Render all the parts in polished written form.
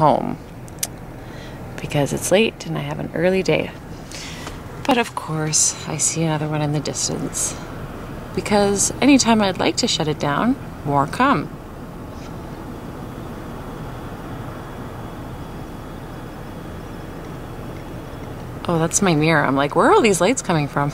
home because it's late and I have an early day. But of course, I see another one in the distance because anytime I'd like to shut it down, more come. Oh, that's my mirror. I'm like, where are all these lights coming from?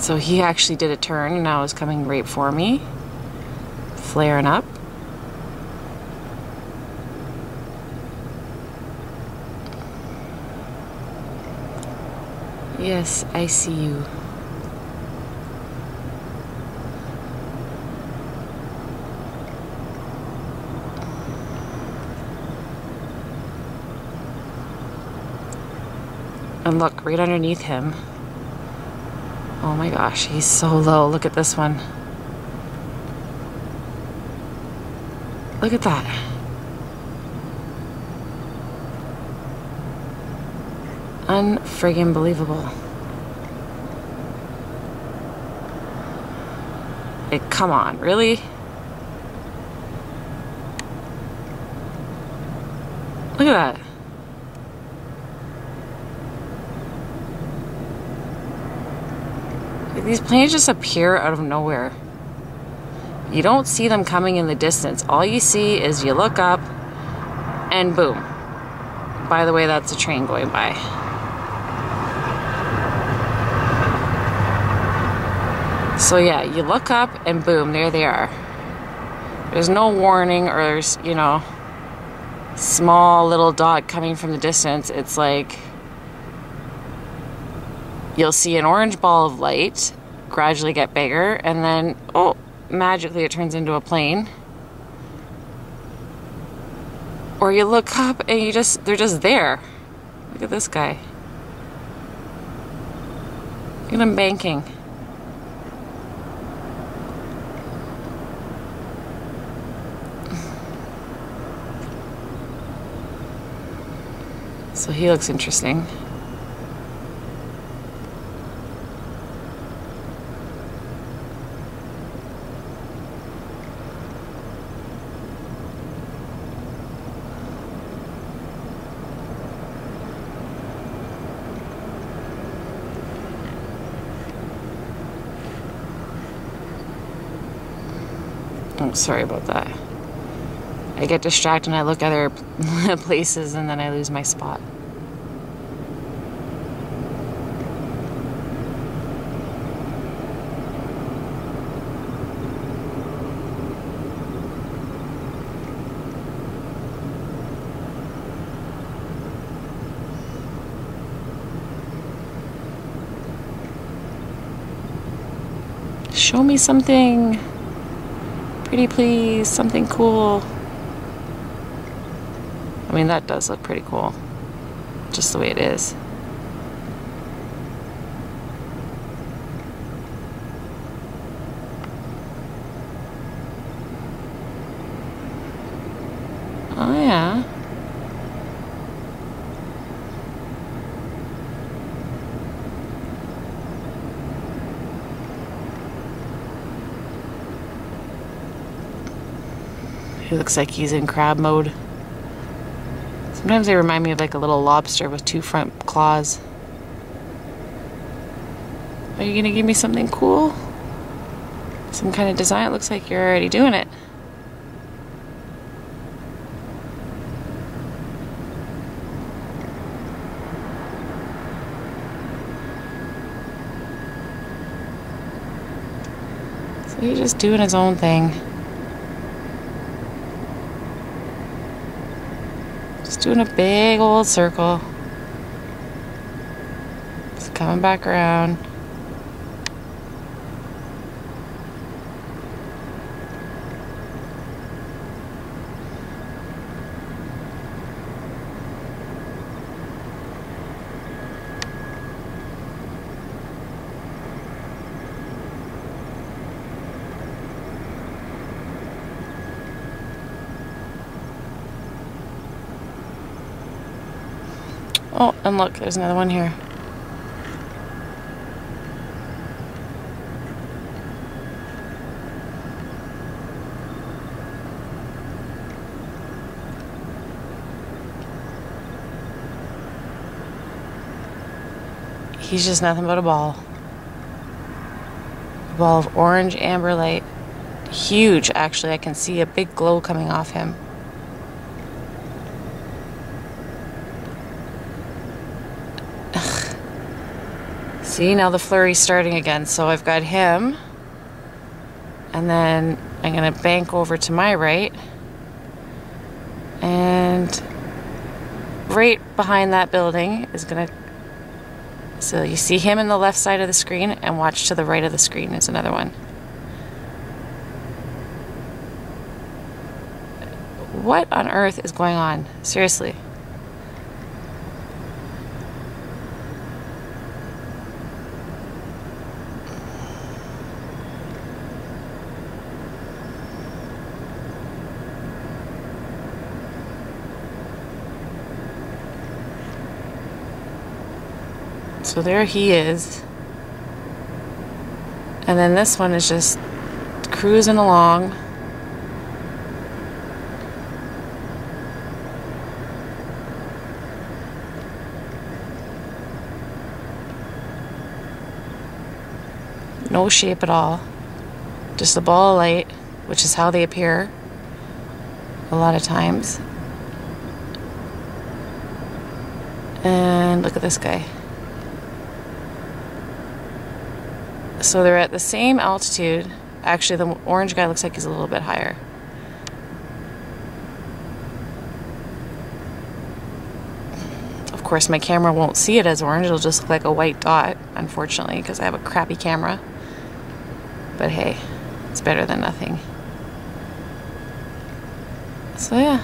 So he actually did a turn and now is coming right for me, flaring up. Yes, I see you. And look, right underneath him. Oh my gosh, he's so low. Look at this one. Look at that. Unfriggin' believable. Like, come on, really? Look at that. These planes just appear out of nowhere. You don't see them coming in the distance. All you see is you look up and boom. By the way, that's a train going by. So yeah, you look up and boom, there they are. There's no warning or there's, you know, small little dot coming from the distance. It's like, you'll see an orange ball of light gradually get bigger and then, oh, magically it turns into a plane. Or you look up and you just, they're just there. Look at this guy. Look at him banking. So he looks interesting. Oh, sorry about that. I get distracted and I look other places and then I lose my spot. Show me something. Pretty please, something cool. I mean, that does look pretty cool, just the way it is. Oh yeah. He looks like he's in crab mode. Sometimes they remind me of like a little lobster with two front claws. Are you gonna give me something cool? Some kind of design? It looks like you're already doing it. So he's just doing his own thing. Doing a big old circle. It's coming back around. Oh, and look, there's another one here. He's just nothing but a ball. A ball of orange amber light. Huge, actually. I can see a big glow coming off him. Ugh. See, now the flurry's starting again. So I've got him. And then I'm going to bank over to my right. And right behind that building is going to... So you see him in the left side of the screen, and watch to the right of the screen is another one. What on earth is going on? Seriously. So there he is, and then this one is just cruising along. No shape at all, just a ball of light, which is how they appear a lot of times. And look at this guy. So they're at the same altitude. Actually, the orange guy looks like he's a little bit higher. Of course, my camera won't see it as orange. It'll just look like a white dot, unfortunately, because I have a crappy camera. But hey, it's better than nothing. So yeah.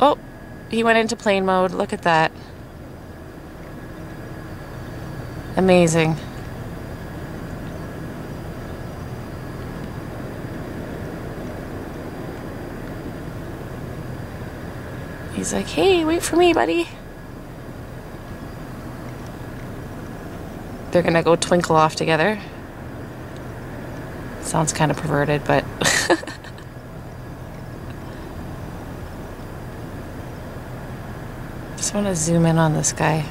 Oh, he went into plane mode. Look at that. Amazing. He's like, hey, wait for me, buddy. They're gonna go twinkle off together. Sounds kind of perverted, but just want to zoom in on this guy.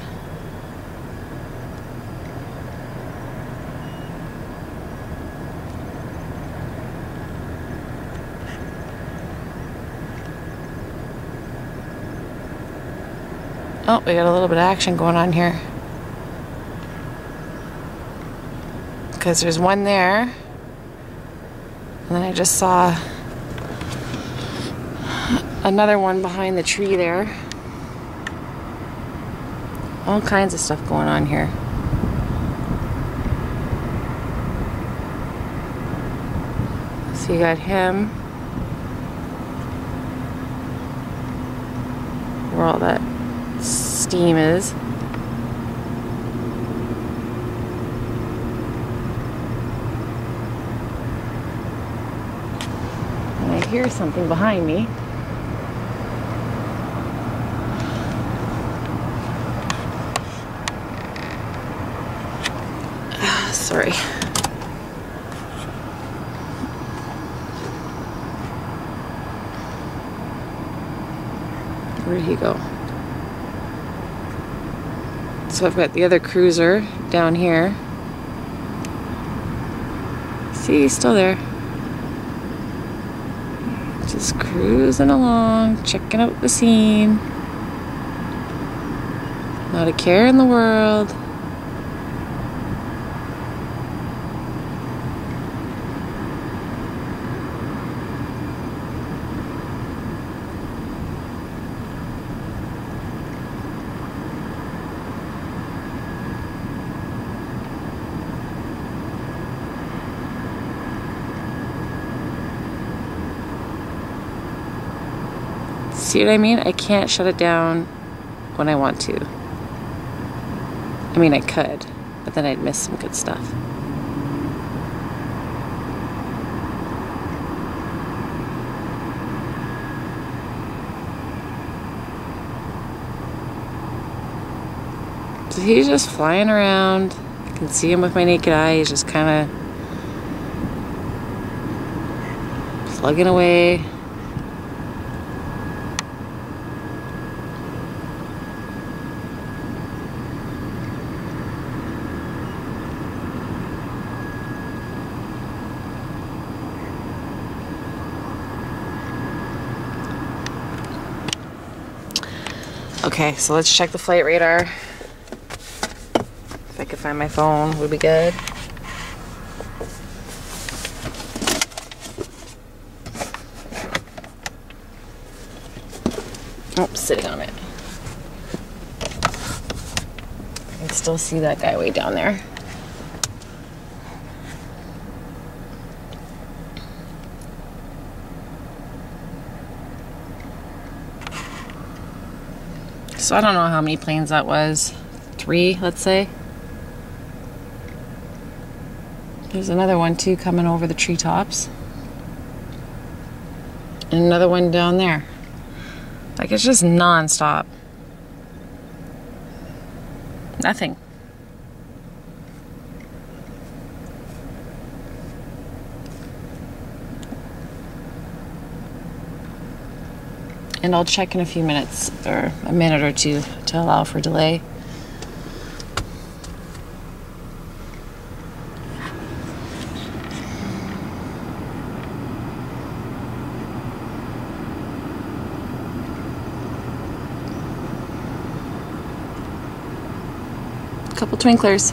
Oh, we got a little bit of action going on here. Because there's one there. And then I just saw another one behind the tree there. All kinds of stuff going on here. So you got him. Where all that steam is. And I hear something behind me. Sorry. Where did he go? So I've got the other cruiser down here. See, he's still there. Just cruising along, checking out the scene. Not a care in the world. See what I mean? I can't shut it down when I want to. I mean, I could, but then I'd miss some good stuff. So he's just flying around. I can see him with my naked eye. He's just kind of plugging away. Okay, so let's check the flight radar. If I could find my phone, would be good. Oh, sitting on it. I can still see that guy way down there. So I don't know how many planes that was. 3, let's say. There's another one too coming over the treetops. And another one down there. Like, it's just non-stop. Nothing. And I'll check in a few minutes, or a minute or two, to allow for delay. A couple twinklers.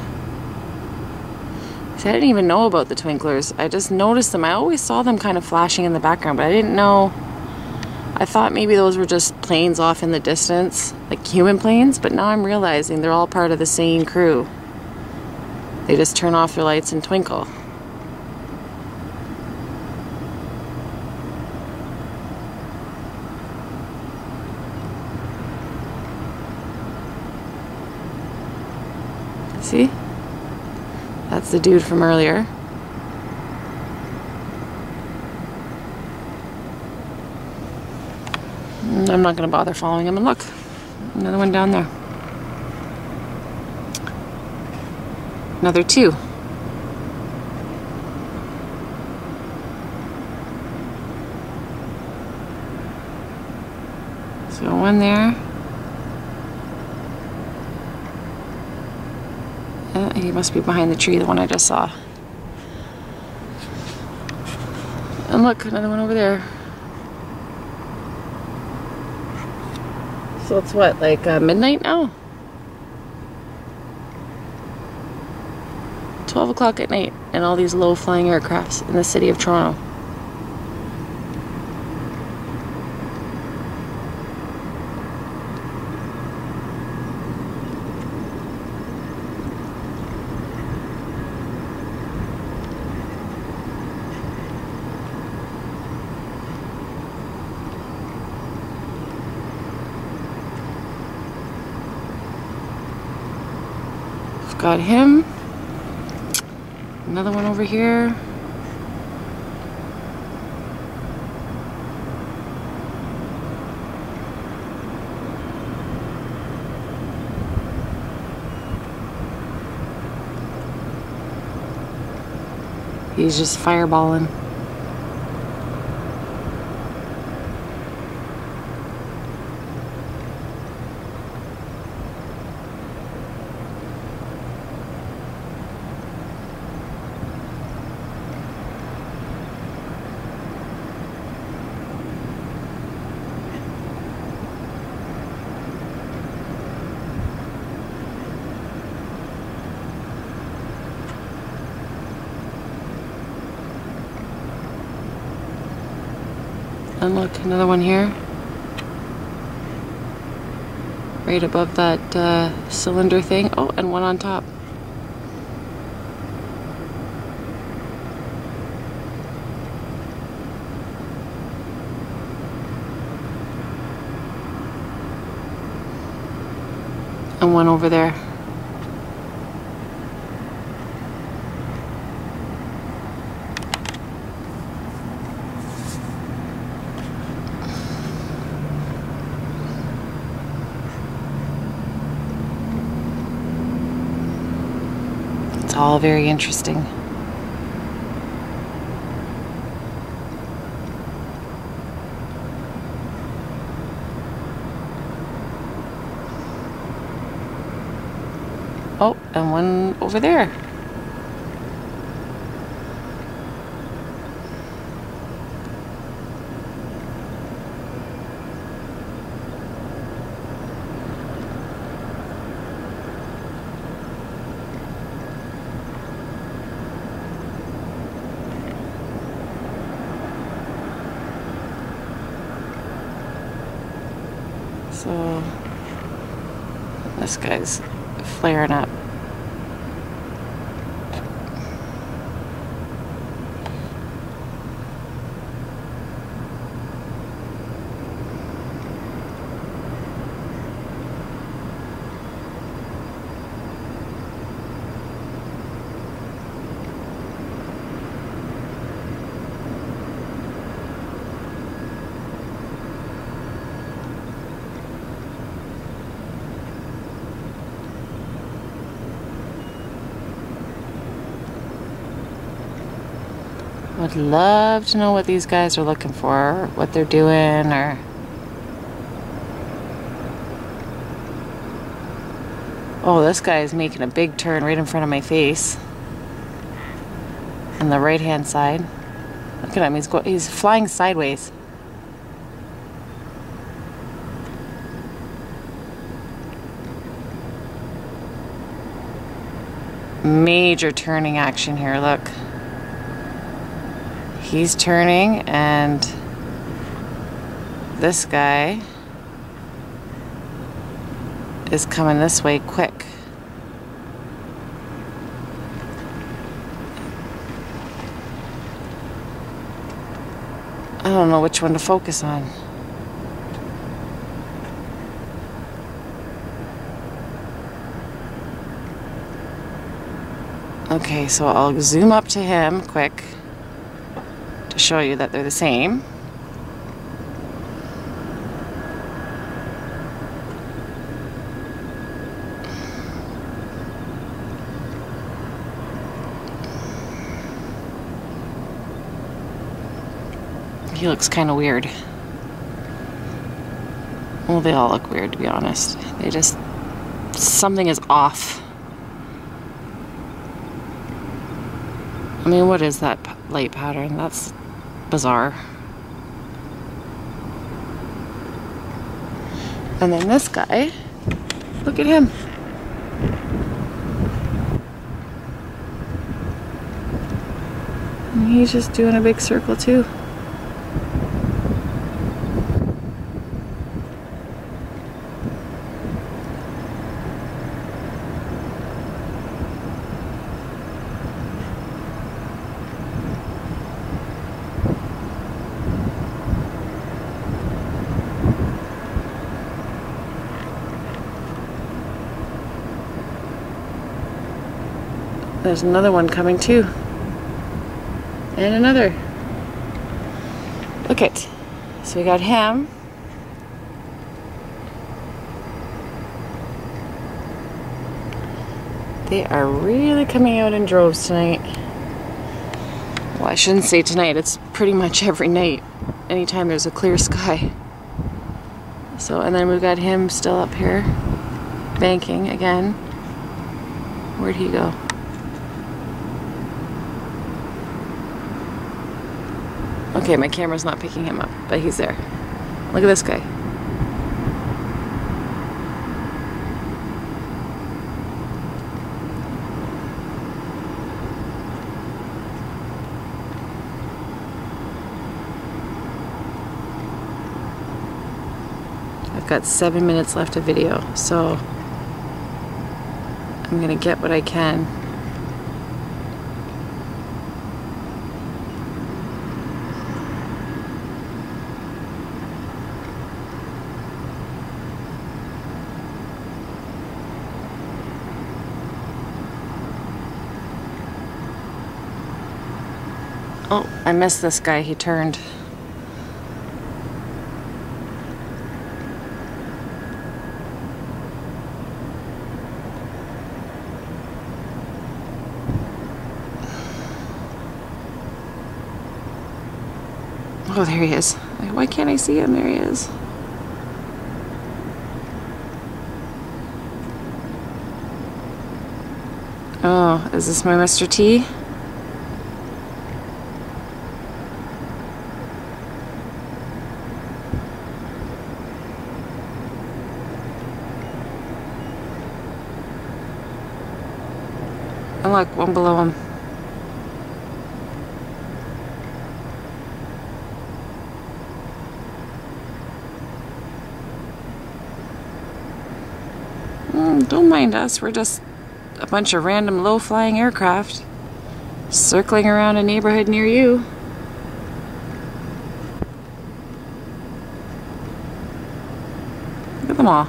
See, I didn't even know about the twinklers. I just noticed them. I always saw them kind of flashing in the background, but I didn't know. I thought maybe those were just planes off in the distance, like human planes, but now I'm realizing they're all part of the same crew. They just turn off their lights and twinkle. See? That's the dude from earlier. I'm not going to bother following him, and look, another one down there. Another 2. So one there. He must be behind the tree, the one I just saw. And look, another one over there. So it's what, like midnight now? 12 o'clock at night, and all these low-flying aircrafts in the city of Toronto. Got him. Another one over here. He's just fireballing. And look, another one here, right above that cylinder thing. Oh, and one on top. And one over there. all very interesting. Oh, and one over there. So this guy's flaring up. Would love to know what these guys are looking for, what they're doing, or oh, this guy is making a big turn right in front of my face on the right hand side. Look at him, he's flying sideways. Major turning action here, look. He's turning, and this guy is coming this way quick. I don't know which one to focus on. Okay, so I'll zoom up to him quick to show you that they're the same. He looks kind of weird. Well, they all look weird, to be honest. They just, something is off. I mean, what is that light pattern? That's bizarre. And then this guy, look at him. And he's just doing a big circle too. There's another one coming too. And another. Look it. So we got him. They are really coming out in droves tonight. Well, I shouldn't say tonight. It's pretty much every night. Anytime there's a clear sky. So, and then we've got him still up here. Banking again. Where'd he go? Okay, my camera's not picking him up, but he's there. Look at this guy. I've got 7 minutes left of video, so I'm gonna get what I can. Oh, I missed this guy. He turned. Oh, there he is. Why can't I see him? There he is. Oh, is this my Mr. T? And look, one below him. Don't mind us, we're just a bunch of random low-flying aircraft circling around a neighborhood near you. Look at them all.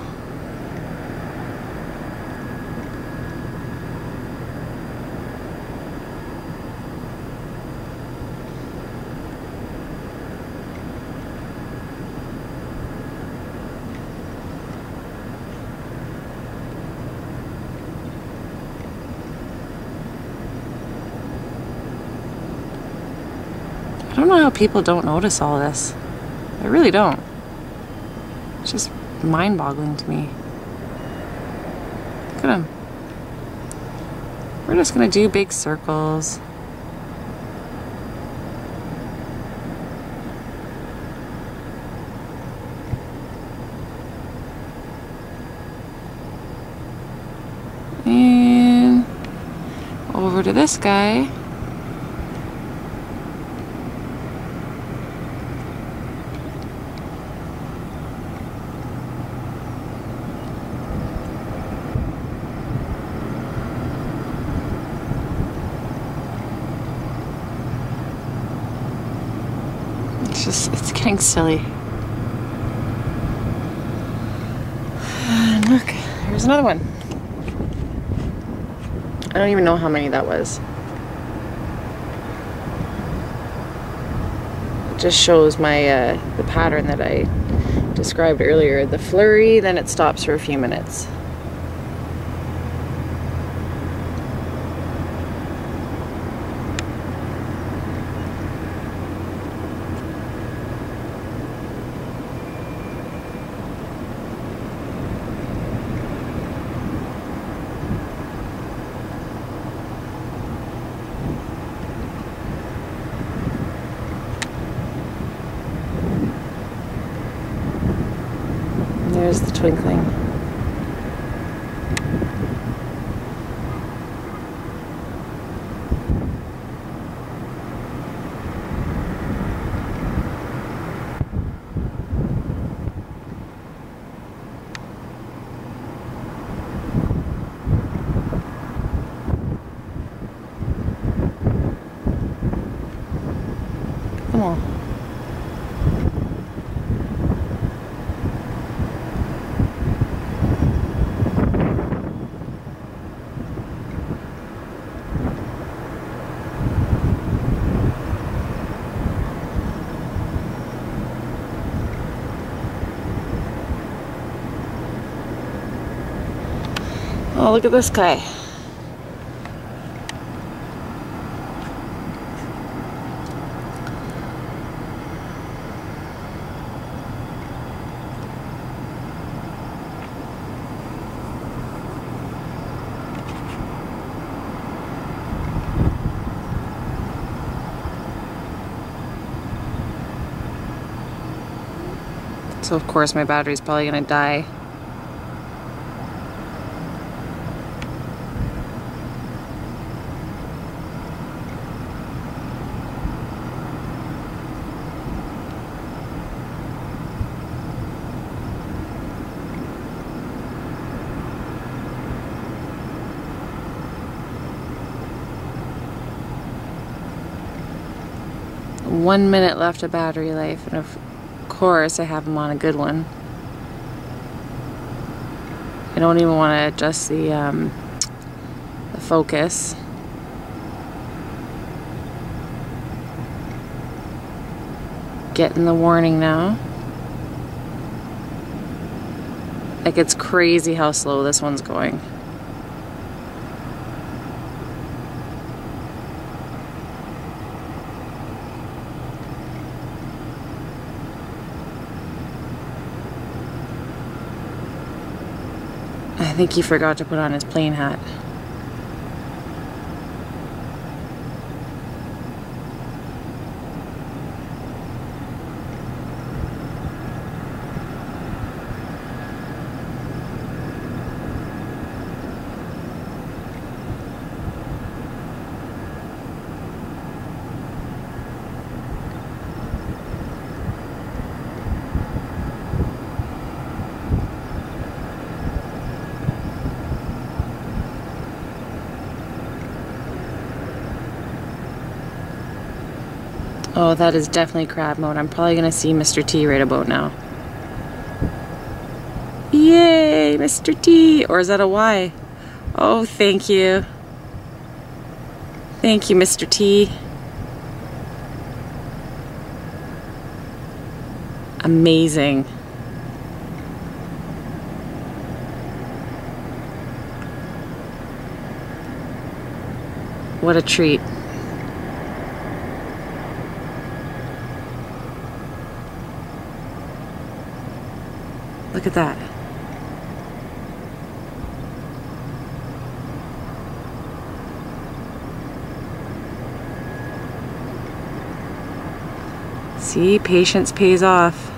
I don't know how people don't notice all this. I really don't. It's just mind-boggling to me. Look at him. We're just gonna do big circles. And over to this guy. It's getting silly. And look, here's another one. I don't even know how many that was. It just shows my the pattern that I described earlier. The flurry, then it stops for a few minutes. There's the twinkling. Come on. Oh, look at this guy. So of course my battery's probably gonna die. One minute left of battery life, and of course I have them on a good one. I don't even want to adjust the focus. Getting the warning now. Like, it's crazy how slow this one's going. think he forgot to put on his plane hat. Oh, that is definitely crab mode. I'm probably gonna see Mr. T right about now. Yay, Mr. T! Or is that a Y? Oh, thank you. Thank you, Mr. T. Amazing. What a treat. Look at that. See, patience pays off.